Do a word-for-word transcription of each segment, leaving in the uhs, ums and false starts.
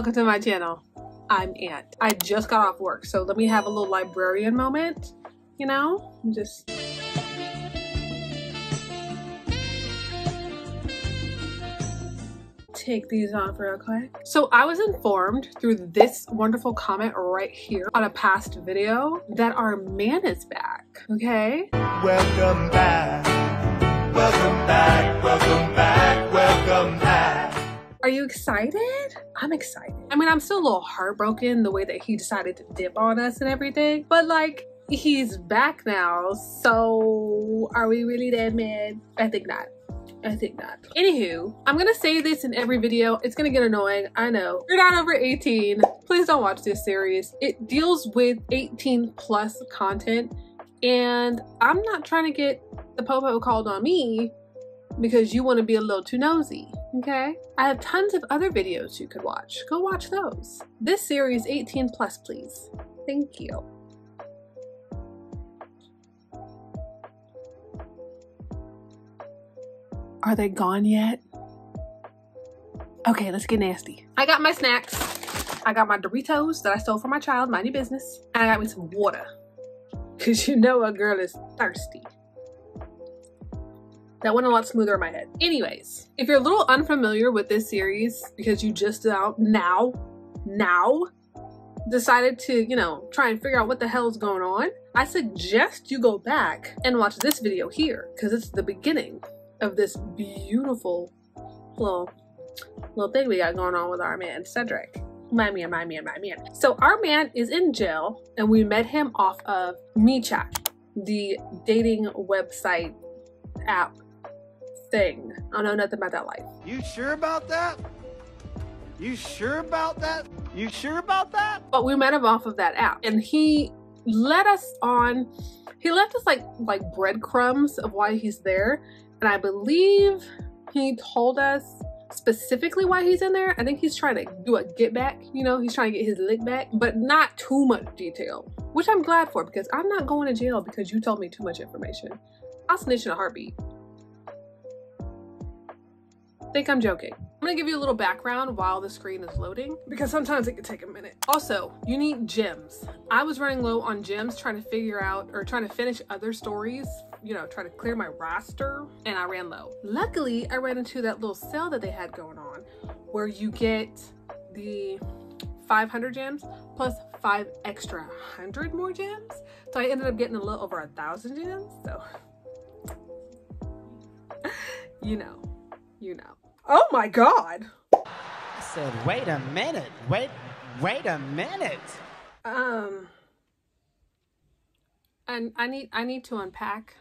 welcome to my channel. I'm Ant. I just got off work, so let me have a little librarian moment, you know? I'm just... take these off real quick. So I was informed through this wonderful comment right here on a past video that our man is back, okay? Welcome back, welcome back, welcome back, welcome back. Are you excited? I'm excited. I mean, I'm still a little heartbroken the way that he decided to dip on us and everything, but like, he's back now, so are we really that mad? I think not. I think not. Anywho, I'm gonna say this in every video. It's gonna get annoying, I know. You're not over eighteen. Please don't watch this series. It deals with eighteen plus content, and I'm not trying to get the popo called on me because you want to be a little too nosy, okay? I have tons of other videos you could watch. Go watch those. This series, eighteen plus, please. Thank you. Are they gone yet? Okay, let's get nasty. I got my snacks. I got my Doritos that I stole from my child, mind your business. And I got me some water. Cause you know a girl is thirsty. That went a lot smoother in my head. Anyways, if you're a little unfamiliar with this series because you just out now, now, decided to, you know, try and figure out what the hell's going on, I suggest you go back and watch this video here because it's the beginning of this beautiful little little thing we got going on with our man Cedric. My man, my man, my man. So our man is in jail, and we met him off of MeChat, the dating website app thing. I don't know nothing about that life. You sure about that? You sure about that? You sure about that? But we met him off of that app, and he led us on. He left us like like breadcrumbs of why he's there. And I believe he told us specifically why he's in there. I think he's trying to do a get back, you know, he's trying to get his lick back, but not too much detail, which I'm glad for because I'm not going to jail because you told me too much information. I'll snitch in a heartbeat. Think I'm joking. I'm gonna give you a little background while the screen is loading because sometimes it can take a minute. Also, you need gems. I was running low on gems trying to figure out or trying to finish other stories, you know, trying to clear my roster, and I ran low. Luckily, I ran into that little sale that they had going on where you get the five hundred gems plus five extra hundred more gems. So I ended up getting a little over a thousand gems. So, you know. You know. Oh my God. I said, wait a minute. Wait, wait a minute. Um, and I need, I need to unpack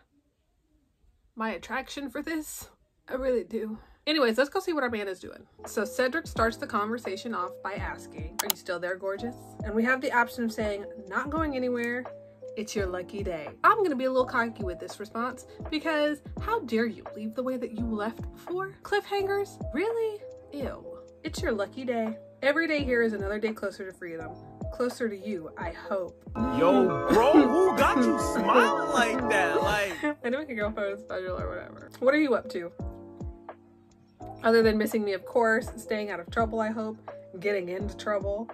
my attraction for this. I really do. Anyways, let's go see what our man is doing. So Cedric starts the conversation off by asking, are you still there, gorgeous? And we have the option of saying, not going anywhere. It's your lucky day. I'm going to be a little cocky with this response because how dare you leave the way that you left before? Cliffhangers? Really? Ew. It's your lucky day. Every day here is another day closer to freedom. Closer to you, I hope. Yo, bro, who got you smiling like that? Like, I know I can go for a schedule or whatever. What are you up to? Other than missing me, of course. Staying out of trouble, I hope. Getting into trouble.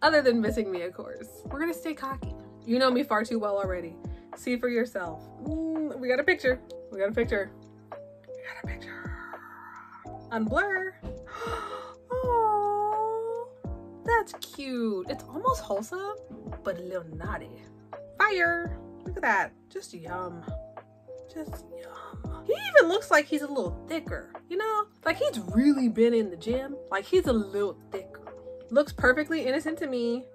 Other than missing me, of course. We're going to stay cocky. You know me far too well already. See for yourself. Mm, we got a picture. We got a picture. We got a picture. Unblur. Oh, that's cute. It's almost wholesome, but a little naughty. Fire. Look at that. Just yum. Just yum. He even looks like he's a little thicker, you know? Like he's really been in the gym. Like he's a little thicker. Looks perfectly innocent to me.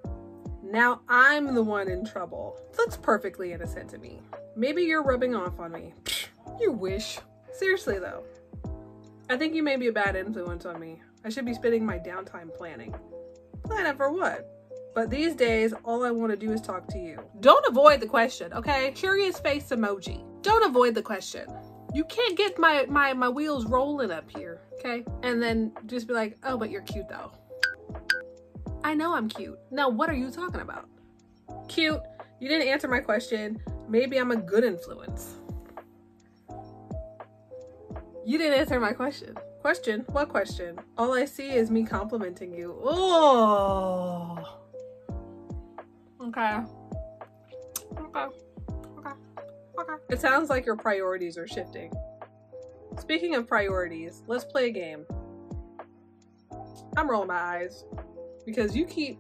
Now I'm the one in trouble. Looks perfectly innocent to me. Maybe you're rubbing off on me. You wish. Seriously though, I think you may be a bad influence on me. I should be spending my downtime planning. Planning for what? But these days, all I want to do is talk to you. Don't avoid the question, okay? Curious face emoji. Don't avoid the question. You can't get my, my, my wheels rolling up here, okay? And then just be like, oh, but you're cute though. I know I'm cute. Now, what are you talking about? Cute. You didn't answer my question. Maybe I'm a good influence. You didn't answer my question. Question? What question? All I see is me complimenting you. Oh. Okay. Okay. Okay. Okay. It sounds like your priorities are shifting. Speaking of priorities, let's play a game. I'm rolling my eyes because you keep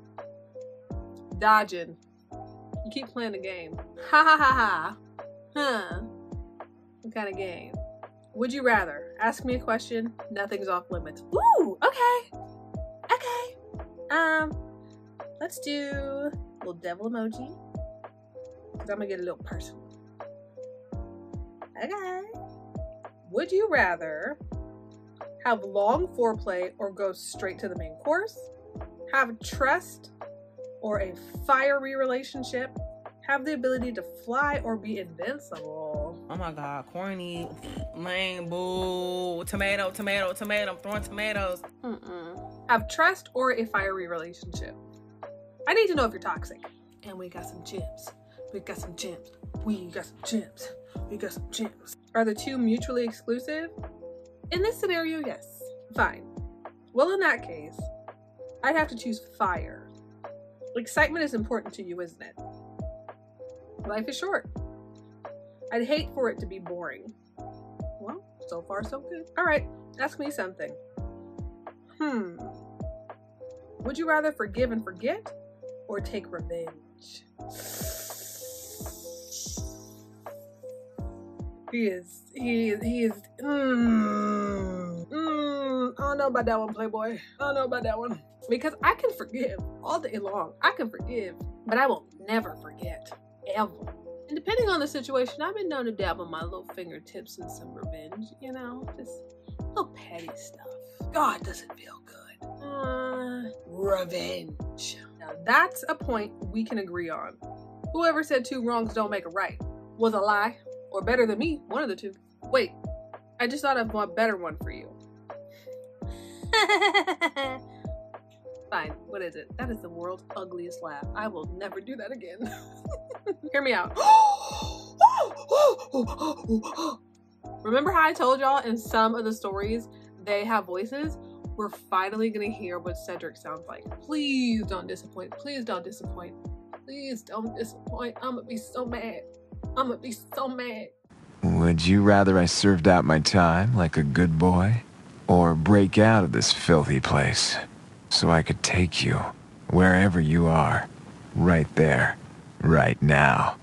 dodging. You keep playing the game. Ha ha ha ha. Huh. What kind of game? Would you rather? Ask me a question. Nothing's off limits. Ooh, okay. Okay. Um, let's do a little devil emoji. Cause I'm gonna get a little personal. Okay. Would you rather have long foreplay or go straight to the main course? Have trust or a fiery relationship? Have the ability to fly or be invincible? Oh my God, corny, lame, boo, tomato, tomato, tomato, I'm throwing tomatoes. Mm-mm. Have trust or a fiery relationship? I need to know if you're toxic. And we got some gems. We got some gems. We got some gems. We got some gems. Are the two mutually exclusive? In this scenario, yes. Fine. Well, in that case, I'd have to choose fire. Excitement is important to you, isn't it? Life is short. I'd hate for it to be boring. Well, so far so good. All right, ask me something. Hmm. Would you rather forgive and forget or take revenge? He is, he is, he is, mmm, mmm, I don't know about that one, Playboy. I don't know about that one. Because I can forgive all day long. I can forgive, but I will never forget, ever. And depending on the situation, I've been known to dabble my little fingertips in some revenge, you know, just little petty stuff. God, does it feel good. Uh, revenge. Now that's a point we can agree on. Whoever said two wrongs don't make a right was a lie. Or better than me, one of the two. Wait, I just thought of a better one for you. Fine, what is it? That is the world's ugliest laugh. I will never do that again. Hear me out. Remember how I told y'all in some of the stories they have voices? We're finally gonna hear what Cedric sounds like. Please don't disappoint. Please don't disappoint. Please don't disappoint. I'm gonna be so mad. I'm gonna be so mad. Would you rather I served out my time like a good boy or break out of this filthy place so I could take you wherever you are, right there, right now?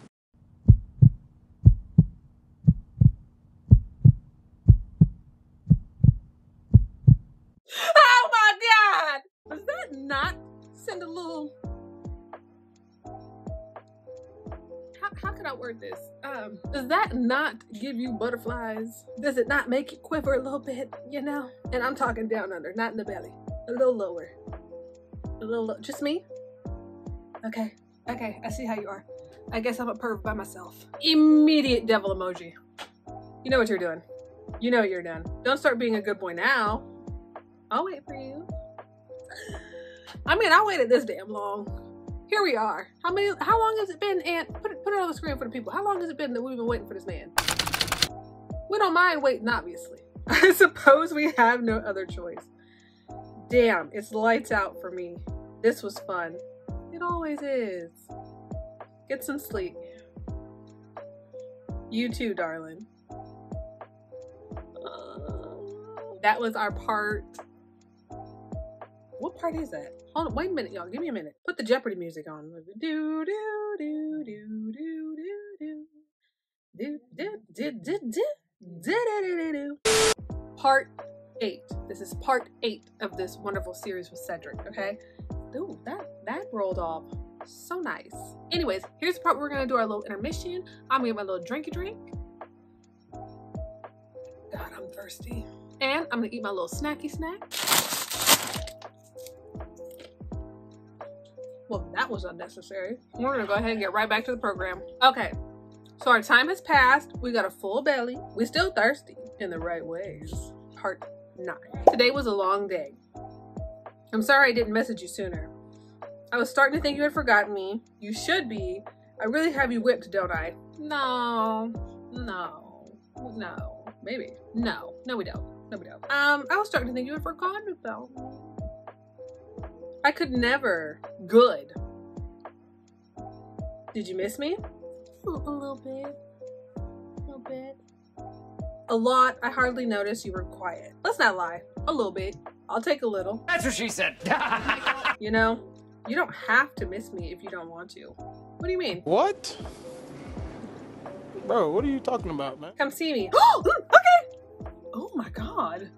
Oh my God! Does that not send a little... How can I word this? Um, does that not give you butterflies? Does it not make you quiver a little bit, you know? And I'm talking down under, not in the belly. A little lower. A little low. Just me? Okay. Okay, I see how you are. I guess I'm a perv by myself. Immediate devil emoji. You know what you're doing. You know you're done. Don't start being a good boy now. I'll wait for you. I mean, I waited this damn long. Here we are. How many? How long has it been, Aunt? Put it, put it on the screen for the people. How long has it been that we've been waiting for this man? We don't mind waiting, obviously. I suppose we have no other choice. Damn, it's lights out for me. This was fun. It always is. Get some sleep. You too, darling. Uh, that was our part. What part is that? Hold on, wait a minute, y'all. Give me a minute. Put the Jeopardy music on. Do do do do do do do do do do do do. Part eight. This is part eight of this wonderful series with Cedric. Okay. Ooh, that that rolled off so nice. Anyways, here's the part where we're gonna do our little intermission. I'm gonna get my little drinky drink. God, I'm thirsty. And I'm gonna eat my little snacky snack. Well, that was unnecessary. We're gonna go ahead and get right back to the program. Okay, so our time has passed. We got a full belly. We're still thirsty in the right ways. Part nine. Today was a long day. I'm sorry I didn't message you sooner. I was starting to think you had forgotten me. You should be. I really have you whipped, don't I? No, no, no, maybe. No, no we don't. nobody else. Um, I was starting to think you had forgotten about. I could never. Good. Did you miss me? A little bit. A little bit. A lot. I hardly noticed you were quiet. Let's not lie. A little bit. I'll take a little. That's what she said. You know, you don't have to miss me if you don't want to. What do you mean? What? Bro, what are you talking about, man? Come see me. Oh, okay. Oh my God.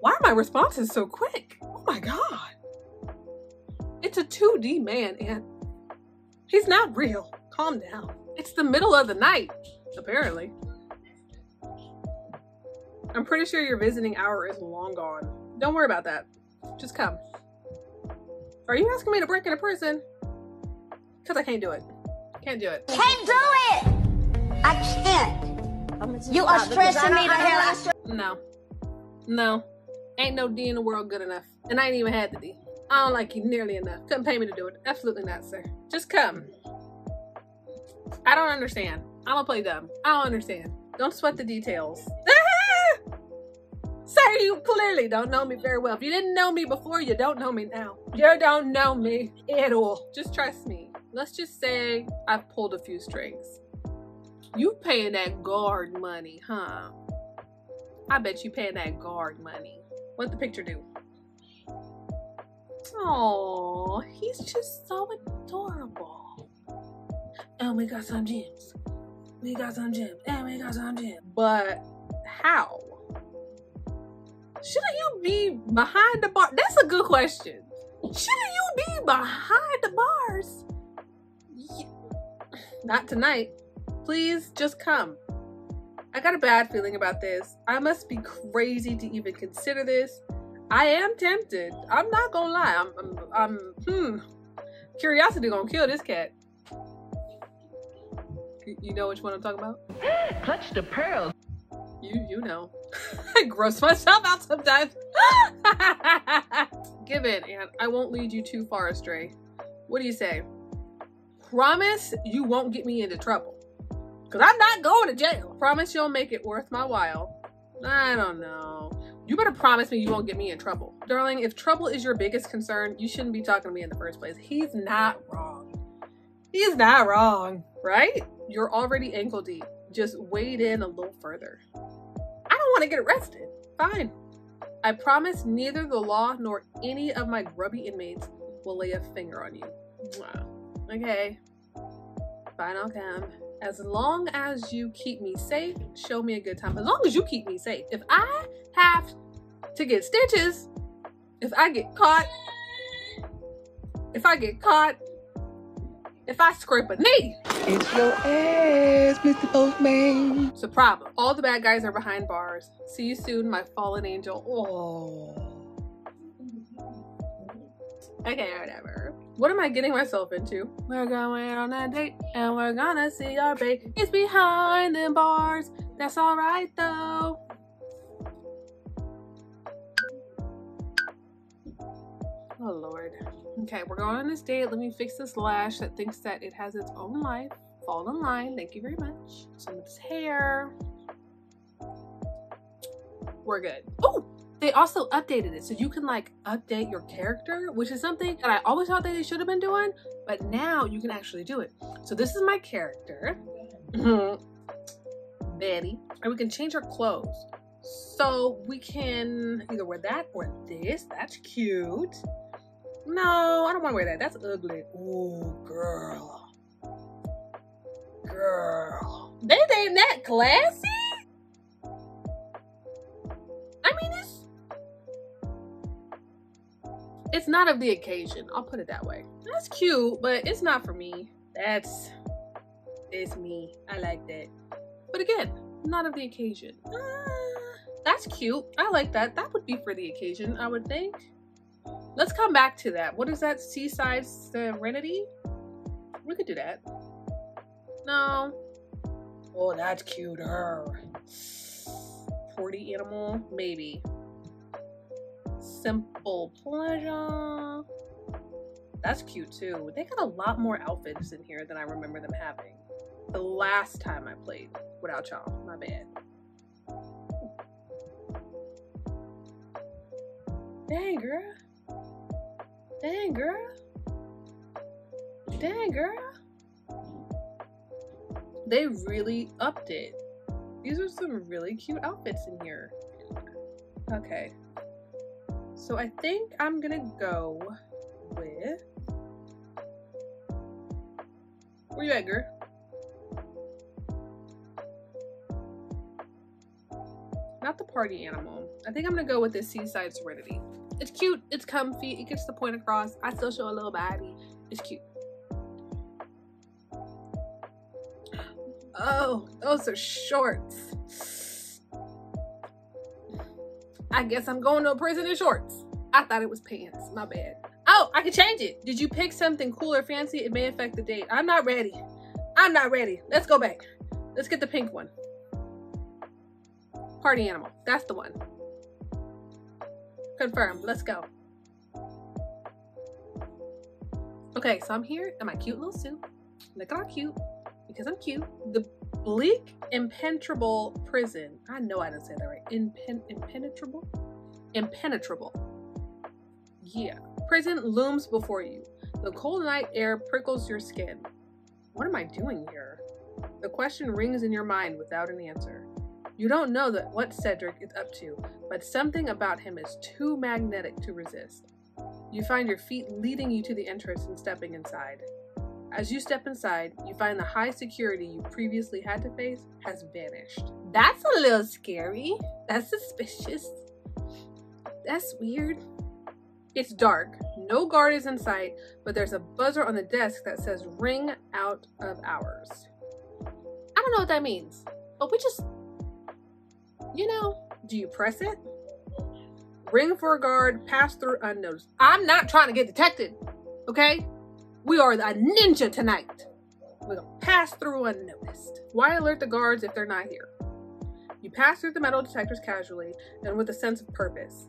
Why are my responses so quick? Oh my God. It's a two D man and he's not real. Calm down. It's the middle of the night, apparently. I'm pretty sure your visiting hour is long gone. Don't worry about that. Just come. Are you asking me to break into prison? Because I can't do it. Can't do it. Can't do it! I can't. You are stressing me to hell. No. No. Ain't no D in the world good enough. And I ain't even had the D. I don't like you nearly enough. Couldn't pay me to do it. Absolutely not, sir. Just come. I don't understand. I'm gonna play dumb. I don't understand. Don't sweat the details. Sir, you clearly don't know me very well. If you didn't know me before, you don't know me now. You don't know me at all. Just trust me. Let's just say I've pulled a few strings. You paying that guard money, huh? I bet you paying that guard money. What'd the picture do? Oh, he's just so adorable. And we got some gems. We got some gems. And we got some gems. But how? Shouldn't you be behind the bar? That's a good question. Shouldn't you be behind the bars? Yeah. Not tonight. Please just come. I got a bad feeling about this. I must be crazy to even consider this. I am tempted. I'm not gonna lie. I'm, I'm, I'm hmm. Curiosity gonna kill this cat. You know which one I'm talking about? Clutch the pearls. You, you know. I gross myself out sometimes. Give in, and I won't lead you too far astray. What do you say? Promise you won't get me into trouble. Cause I'm not going to jail. Promise you'll make it worth my while. I don't know. You better promise me you won't get me in trouble. Darling, if trouble is your biggest concern, you shouldn't be talking to me in the first place. He's not wrong. He's not wrong, right? You're already ankle deep. Just wade in a little further. I don't want to get arrested. Fine. I promise neither the law nor any of my grubby inmates will lay a finger on you. Wow. Okay. Fine, I'll come. As long as you keep me safe, show me a good time. As long as you keep me safe. If I have to get stitches, if I get caught, if I get caught, if I scrape a knee, it's your ass, Mister Postman. It's a problem. All the bad guys are behind bars. See you soon, my fallen angel. Oh. Okay, whatever. What am I getting myself into? We're going on a date and we're gonna see our bait. It's behind them bars. That's all right though. Oh Lord. Okay, we're going on this date. Let me fix this lash that thinks that it has its own life. Fall in line. Thank you very much. Some of this hair. We're good. Oh! They also updated it, so you can like update your character, which is something that I always thought that they should have been doing, but now you can actually do it. So this is my character, Betty, and we can change our clothes. So we can either wear that or this. That's cute. No, I don't want to wear that. That's ugly. Ooh, girl. Girl. They ain't that classy. I mean, it's It's not of the occasion. I'll put it that way. That's cute, but it's not for me. That's, it's me. I like that. But again, not of the occasion. Uh, that's cute. I like that. That would be for the occasion, I would think. Let's come back to that. What is that? Seaside Serenity? We could do that. No. Oh, that's cuter. Party animal, maybe. Simple pleasure. That's cute too. They got a lot more outfits in here than I remember them having the last time I played without y'all. My bad. Dang, girl. Dang, girl. Dang, girl. They really upped it. These are some really cute outfits in here. Okay. So I think I'm gonna go with... Where you at, girl? Not the party animal. I think I'm gonna go with this Seaside Serenity. It's cute, it's comfy, it gets the point across. I still show a little body. It's cute. Oh, those are shorts. I guess I'm going to a prison in shorts. I thought it was pants, my bad. Oh, I can change it. Did you pick something cool or fancy? It may affect the date. I'm not ready. I'm not ready. Let's go back. Let's get the pink one. Party animal. That's the one. Confirmed. Let's go. Okay, so I'm here in my cute little suit. Look how cute. Because I'm cute. The bleak, impenetrable prison. I know I didn't say that right. Impen impenetrable? Impenetrable. Yeah. Prison looms before you. The cold night air prickles your skin. What am I doing here? The question rings in your mind without an answer. You don't know that what Cedric is up to, but something about him is too magnetic to resist. You find your feet leading you to the entrance and stepping inside. As you step inside, you find the high security you previously had to face has vanished. That's a little scary. That's suspicious. That's weird. It's dark, no guard is in sight, but there's a buzzer on the desk that says ring out of hours. I don't know what that means, but we just, you know, do you press it? Ring for a guard, pass through unnoticed. I'm not trying to get detected, okay? We are a ninja tonight. We're gonna pass through unnoticed. Why alert the guards if they're not here? You pass through the metal detectors casually and with a sense of purpose.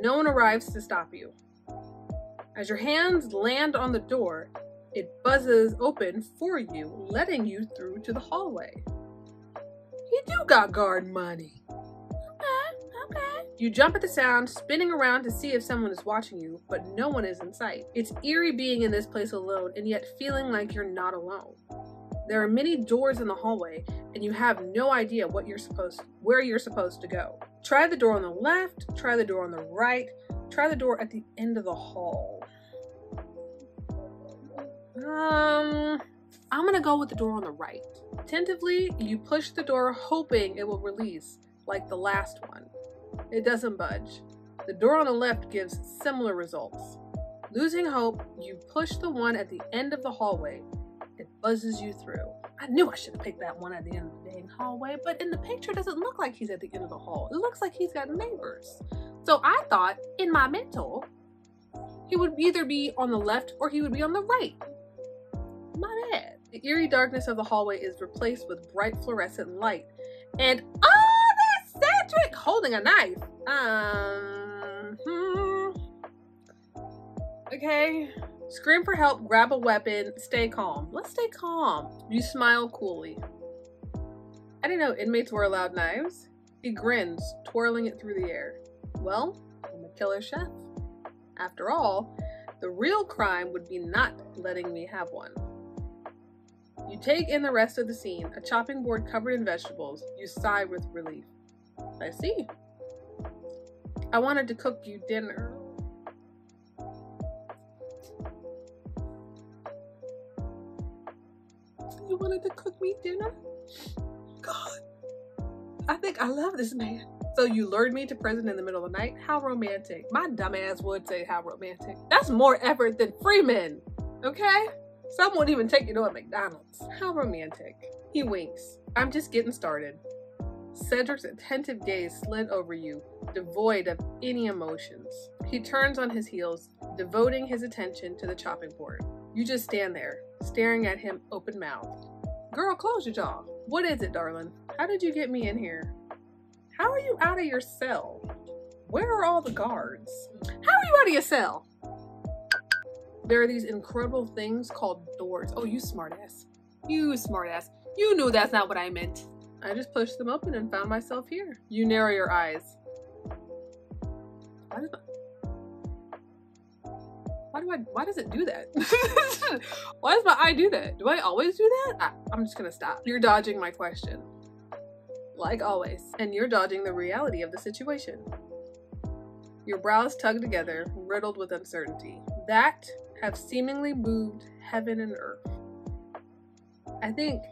No one arrives to stop you. As your hands land on the door, it buzzes open for you, letting you through to the hallway. You do got guard money. Okay, okay. You jump at the sound, spinning around to see if someone is watching you, but no one is in sight. It's eerie being in this place alone and yet feeling like you're not alone. There are many doors in the hallway, and you have no idea what you're supposed, where you're supposed to go. Try the door on the left, try the door on the right, try the door at the end of the hall. Um, I'm gonna go with the door on the right. Tentatively, you push the door hoping it will release, like the last one. It doesn't budge. The door on the left gives similar results. Losing hope, you push the one at the end of the hallway. It buzzes you through. I knew I should have picked that one at the end of the dang hallway, but in the picture, it doesn't look like he's at the end of the hall. It looks like he's got neighbors. So I thought, in my mental, he would either be on the left or he would be on the right. My bad. The eerie darkness of the hallway is replaced with bright fluorescent light. And, oh, that's Cedric holding a knife. Um, hmm. Okay. Scream for help, grab a weapon, stay calm. Let's stay calm. You smile coolly. I didn't know inmates were allowed knives. He grins, twirling it through the air. Well, I'm a killer chef. After all, the real crime would be not letting me have one. You take in the rest of the scene, a chopping board covered in vegetables. You sigh with relief. I see. I wanted to cook you dinner. You wanted to cook me dinner? God, I think I love this man. So you lured me to prison in the middle of the night? How romantic. My dumbass would say how romantic. That's more effort than Freeman, okay? Some won't even take you to a McDonald's. How romantic. He winks. I'm just getting started. Cedric's attentive gaze slid over you, devoid of any emotions. He turns on his heels, devoting his attention to the chopping board. You just stand there, staring at him open-mouthed. Girl, close your jaw. What is it, darling? How did you get me in here? How are you out of your cell? Where are all the guards? How are you out of your cell? There are these incredible things called doors. Oh, you smartass. You smartass. You knew that's not what I meant. I just pushed them open and found myself here. You narrow your eyes. Why did I... why do I, why does it do that? Why does my eye do that? Do I always do that? I, I'm just gonna stop. You're dodging my question, like always. And you're dodging the reality of the situation. Your brows tugged together, riddled with uncertainty, that have seemingly moved heaven and earth. I think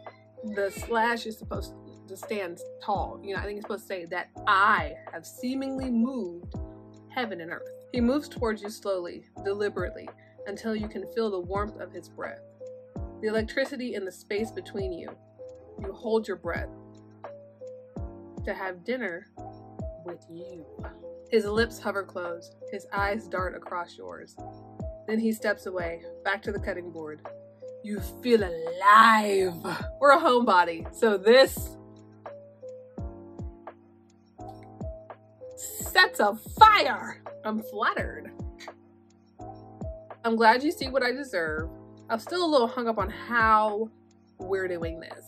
the slash is supposed to stand tall. You know, I think it's supposed to say that I have seemingly moved heaven and earth. He moves towards you slowly, deliberately, until you can feel the warmth of his breath. The electricity in the space between you. You hold your breath to have dinner with you. His lips hover closed, his eyes dart across yours. Then he steps away, back to the cutting board. You feel alive. We're a homebody, so this sets a fire. I'm flattered. I'm glad you see what I deserve. I'm still a little hung up on how we're doing this.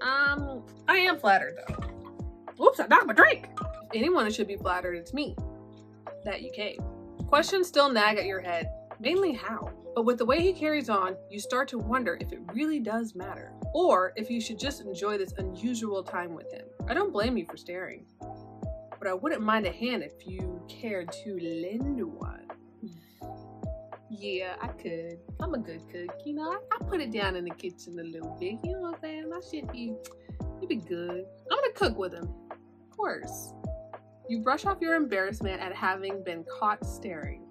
Um, I am flattered though. Oops, I knocked my drink. If anyone should be flattered, it's me, that you came. Questions still nag at your head, mainly how. But with the way he carries on, you start to wonder if it really does matter, or if you should just enjoy this unusual time with him. I don't blame you for staring, but I wouldn't mind a hand if you cared to lend one. Yeah, I could. I'm a good cook, you know? I, I put it down in the kitchen a little bit, you know what I'm saying? My shit be, it'd be good. I'm gonna cook with him, of course. You brush off your embarrassment at having been caught staring.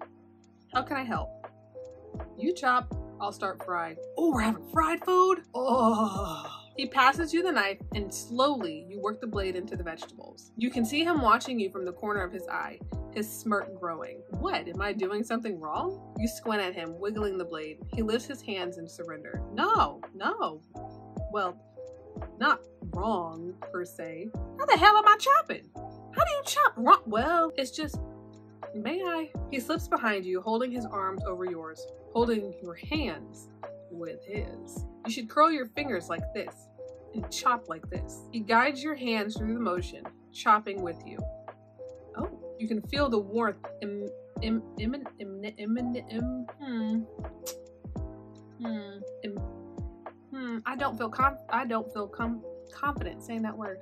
How can I help? You chop, I'll start frying. Oh, we're having fried food? Oh. He passes you the knife and slowly you work the blade into the vegetables. You can see him watching you from the corner of his eye, his smirk growing. What, am I doing something wrong? You squint at him, wiggling the blade. He lifts his hands in surrender. No, no. Well, not wrong per se. How the hell am I chopping? How do you chop wrong? Well, it's just, may I? He slips behind you, holding his arms over yours, holding your hands with his. You should curl your fingers like this and chop like this. He guides your hands through the motion, chopping with you. Oh, you can feel the warmth im, im, im, im, im, im, im, im, hmm. Hmm. Im, hmm. I don't feel com I don't feel com confident saying that word.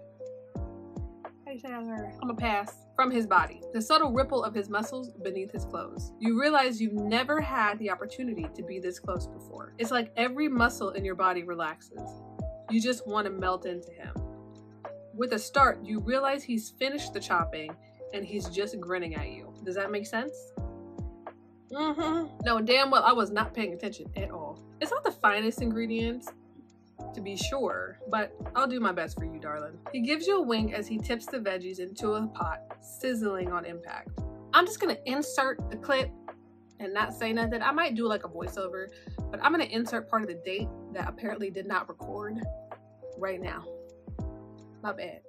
I'm a pass. From his body, the subtle ripple of his muscles beneath his clothes. You realize you've never had the opportunity to be this close before. It's like every muscle in your body relaxes. You just want to melt into him. With a start, you realize he's finished the chopping and he's just grinning at you. Does that make sense? Mm-hmm. No, damn well I was not paying attention at all. It's not the finest ingredients, to be sure, but I'll do my best for you, darling. He gives you a wink as he tips the veggies into a pot, sizzling on impact. I'm just gonna insert the clip and not say nothing. I might do like a voiceover, but I'm gonna insert part of the date that apparently did not record right now. My bad.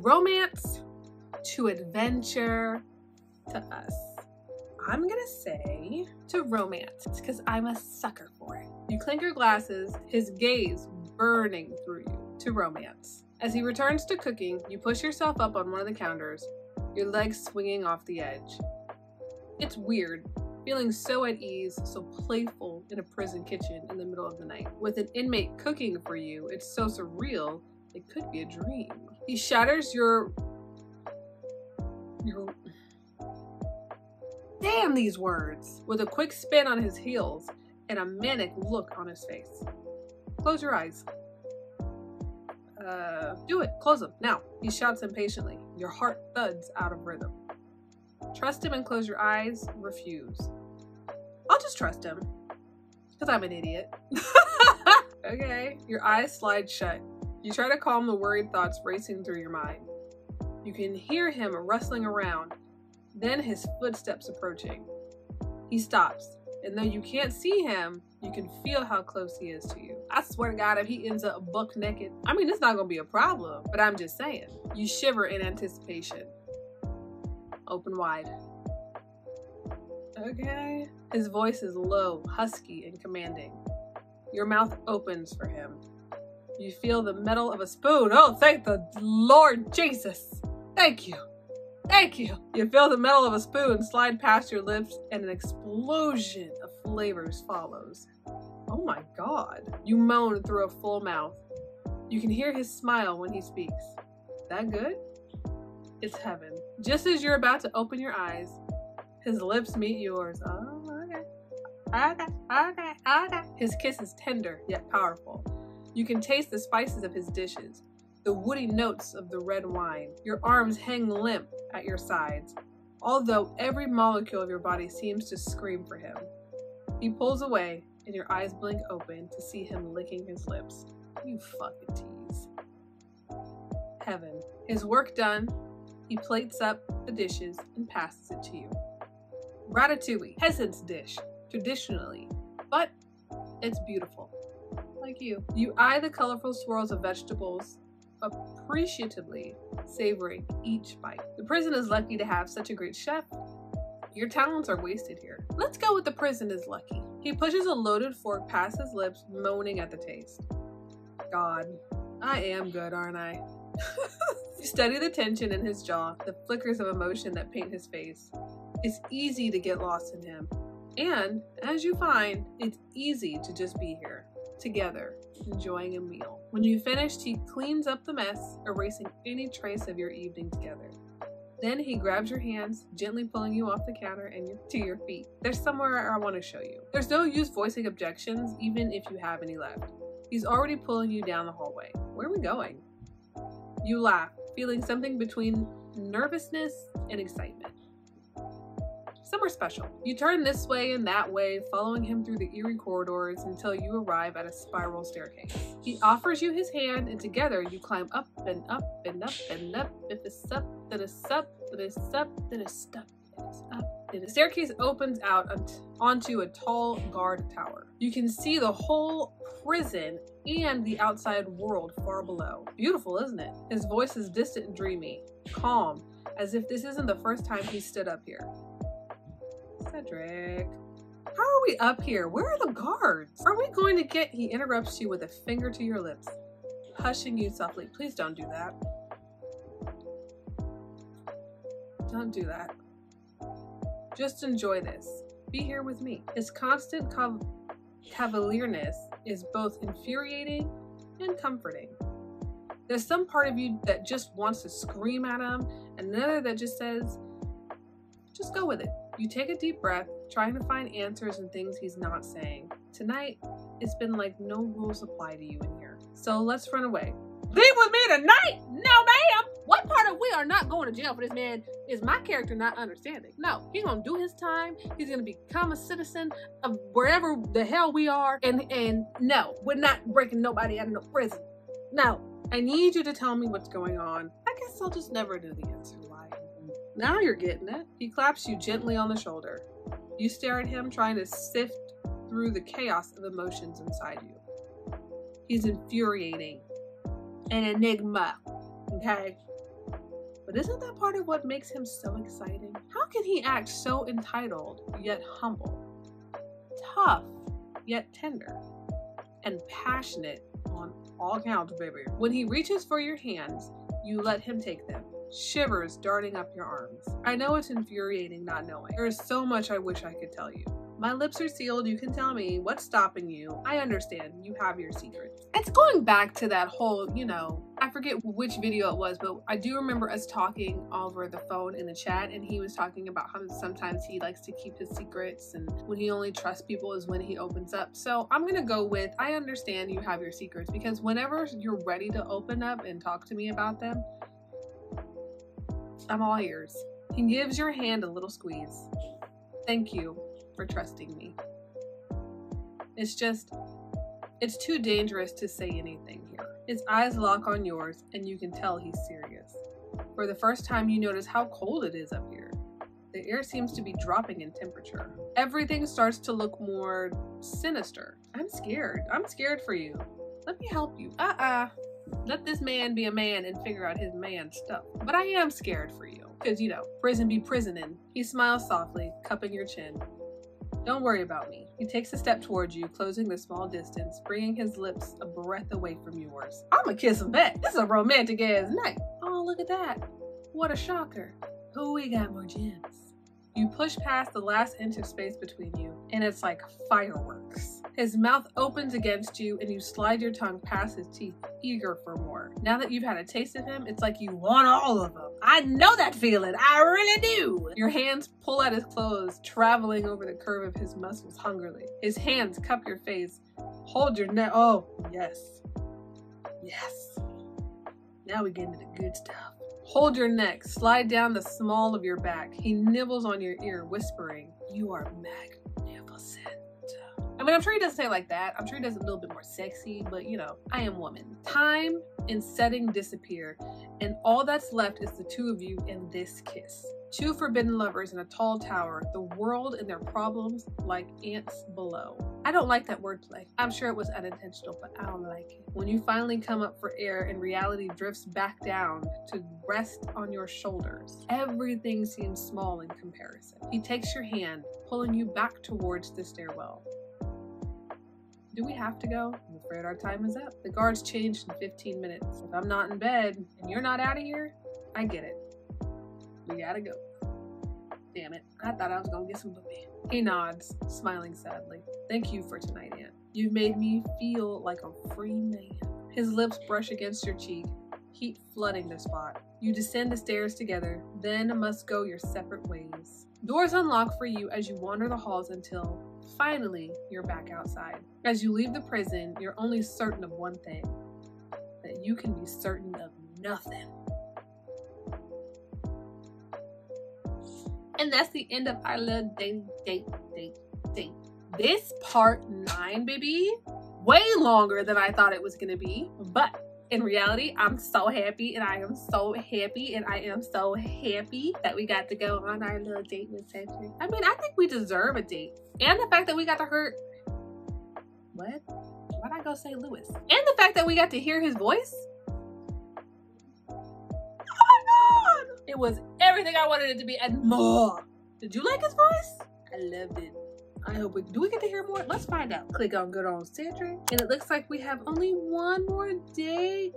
Romance to adventure to us. I'm gonna say to romance because I'm a sucker for it. You clink your glasses, his gaze burning through you. To romance. As he returns to cooking, you push yourself up on one of the counters, your legs swinging off the edge. It's weird, feeling so at ease, so playful in a prison kitchen in the middle of the night. With an inmate cooking for you, it's so surreal, it could be a dream. He shatters your, your, damn these words, with a quick spin on his heels and a manic look on his face. Close your eyes. Uh, do it, close them, now. He shouts impatiently, your heart thuds out of rhythm. Trust him and close your eyes, refuse. I'll just trust him, because I'm an idiot. Okay, your eyes slide shut. You try to calm the worried thoughts racing through your mind. You can hear him rustling around, then his footsteps approaching. He stops, and though you can't see him, You can feel how close he is to you. I swear to God, if he ends up buck naked, I mean, it's not gonna be a problem, but I'm just saying. You shiver in anticipation. Open wide. Okay. His voice is low, husky, and commanding. Your mouth opens for him. You feel the metal of a spoon. Oh, thank the Lord Jesus. Thank you. Thank you. You feel the metal of a spoon slide past your lips, and an explosion of flavors follows. Oh my God. You moan through a full mouth. You can hear his smile when he speaks. That good? It's heaven. Just as you're about to open your eyes, his lips meet yours. Oh, okay. Okay, okay, okay. His kiss is tender, yet powerful. You can taste the spices of his dishes, the woody notes of the red wine. Your arms hang limp at your sides, although every molecule of your body seems to scream for him. He pulls away, and your eyes blink open to see him licking his lips. You fucking tease. Heaven. His work done, he plates up the dishes and passes it to you. Ratatouille, peasant's dish, traditionally, but it's beautiful. Like you. You eye the colorful swirls of vegetables, appreciatively savoring each bite. The prison is lucky to have such a great chef. Your talents are wasted here. Let's go with the prison is lucky. He pushes a loaded fork past his lips, moaning at the taste. God, I am good, aren't I? You study the tension in his jaw, the flickers of emotion that paint his face. It's easy to get lost in him. And, as you find, it's easy to just be here, together, enjoying a meal. When you've finished, he cleans up the mess, erasing any trace of your evening together. Then he grabs your hands, gently pulling you off the counter and to your feet. There's somewhere I want to show you. There's no use voicing objections, even if you have any left. He's already pulling you down the hallway. Where are we going? You laugh, feeling something between nervousness and excitement. Somewhere special. You turn this way and that way, following him through the eerie corridors until you arrive at a spiral staircase. He offers you his hand, and together you climb up and up and up and up. If it's up, then it's up, then it's up, then it's up, then it's up. The staircase opens out onto a tall guard tower. You can see the whole prison and the outside world far below. Beautiful, isn't it? His voice is distant and dreamy, calm, as if this isn't the first time he stood up here. Cedric, how are we up here? Where are the guards? Are we going to get... He interrupts you with a finger to your lips, hushing you softly. Please don't do that. Don't do that. Just enjoy this. Be here with me. His constant cav cavalierness is both infuriating and comforting. There's some part of you that just wants to scream at him, and another that just says, just go with it. You take a deep breath, trying to find answers and things he's not saying. Tonight, it's been like no rules apply to you in here. So let's run away. Leave with me tonight? No, ma'am. What part of we are not going to jail for this man is my character not understanding. No, he's gonna do his time. He's gonna become a citizen of wherever the hell we are. And and no, we're not breaking nobody out of no prison. No, I need you to tell me what's going on. I guess I'll just never do the answer. Now you're getting it. He claps you gently on the shoulder. You stare at him, trying to sift through the chaos of emotions inside you. He's infuriating. An enigma, okay? But isn't that part of what makes him so exciting? How can he act so entitled, yet humble? Tough, yet tender. And passionate on all counts, baby. When he reaches for your hands, you let him take them. Shivers darting up your arms. I know it's infuriating not knowing. There is so much I wish I could tell you. My lips are sealed. You can tell me what's stopping you. I understand. You have your secrets. It's going back to that whole, you know, I forget which video it was, but I do remember us talking over the phone in the chat, and he was talking about how sometimes he likes to keep his secrets, and when he only trusts people is when he opens up. So I'm going to go with, I understand you have your secrets, because whenever you're ready to open up and talk to me about them, I'm all ears. He gives your hand a little squeeze. Thank you for trusting me. It's just, it's too dangerous to say anything here. His eyes lock on yours, and you can tell he's serious. For the first time, you notice how cold it is up here. The air seems to be dropping in temperature. Everything starts to look more sinister. I'm scared. I'm scared for you. Let me help you. Uh-uh. Let this man be a man and figure out his man stuff. But I am scared for you. Because, you know, prison be prisoning. He smiles softly, cupping your chin. Don't worry about me. He takes a step towards you, closing the small distance, bringing his lips a breath away from yours. I'ma kiss him back. This is a romantic ass night. Oh, look at that. What a shocker. Oh, we got more gems. You push past the last inch of space between you, and it's like fireworks. His mouth opens against you, and you slide your tongue past his teeth, eager for more. Now that you've had a taste of him, it's like you want all of them. I know that feeling. I really do. Your hands pull at his clothes, traveling over the curve of his muscles hungrily. His hands cup your face, hold your neck. Oh, yes. Yes. Now we get into the good stuff. Hold your neck, slide down the small of your back. He nibbles on your ear, whispering, you are magnificent. I mean, I'm sure he doesn't say it like that. I'm sure he does it a little bit more sexy, but you know, I am woman. Time and setting disappear, and all that's left is the two of you in this kiss. Two forbidden lovers in a tall tower, the world and their problems like ants below. I don't like that wordplay. I'm sure it was unintentional, but I don't like it. When you finally come up for air and reality drifts back down to rest on your shoulders, everything seems small in comparison. He takes your hand, pulling you back towards the stairwell. Do we have to go? I'm afraid our time is up. The guards changed in fifteen minutes. If I'm not in bed and you're not out of here, I get it. We gotta go. Damn it. I thought I was gonna get some booty. He nods, smiling sadly. Thank you for tonight, Aunt. You've made me feel like a free man. His lips brush against your cheek, heat flooding the spot. You descend the stairs together, then must go your separate ways. Doors unlock for you as you wander the halls until, finally, you're back outside. As you leave the prison, you're only certain of one thing, that you can be certain of nothing. And that's the end of our little date, date, date, date. This part nine, baby, way longer than I thought it was gonna be. But in reality, I'm so happy and I am so happy and I am so happy that we got to go on our little date with Cedric. I mean, I think we deserve a date. And the fact that we got to hurt, what? Why'd I go Saint Louis? And the fact that we got to hear his voice. It was everything I wanted it to be and more. Did you like his voice? I loved it. I hope we, do we get to hear more? Let's find out. Click on good old Cedric. And it looks like we have only one more date.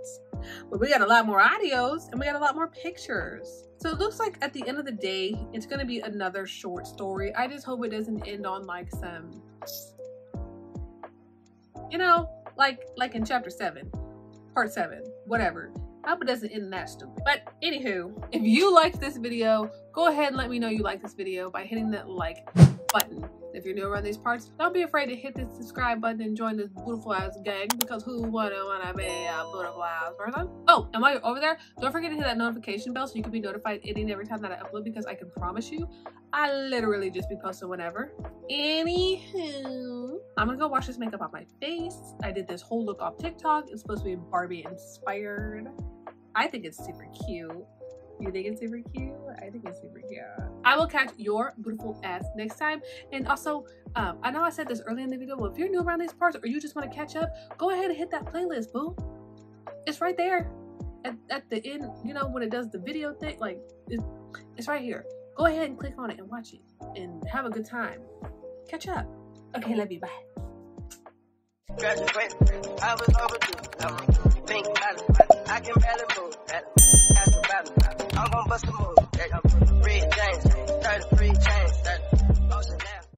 But we got a lot more audios and we got a lot more pictures. So it looks like at the end of the day, it's gonna be another short story. I just hope it doesn't end on like some, you know, like, like in chapter seven, part seven, whatever. I hope it doesn't end that stupid. But anywho, if you liked this video, go ahead and let me know you like this video by hitting that like button. If you're new around these parts, don't be afraid to hit this subscribe button and join this beautiful ass gang, because who wouldn't wanna be a beautiful ass person? Oh, and while you're over there, don't forget to hit that notification bell so you can be notified any and every time that I upload, because I can promise you, I literally just be posting whenever. Anywho, I'm gonna go wash this makeup off my face. I did this whole look off TikTok. It's supposed to be Barbie inspired. I think it's super cute. You think it's super cute? I think it's super cute. I will catch your beautiful ass next time. And also, um, I know I said this earlier in the video, but if you're new around these parts or you just want to catch up, go ahead and hit that playlist, boo. It's right there at, at the end, you know, when it does the video thing, like it, it's right here. Go ahead and click on it and watch it and have a good time. Catch up. Okay, love you. Bye. Graduate, I was overdue. Pink, I can barely move. I'm gonna bust a move.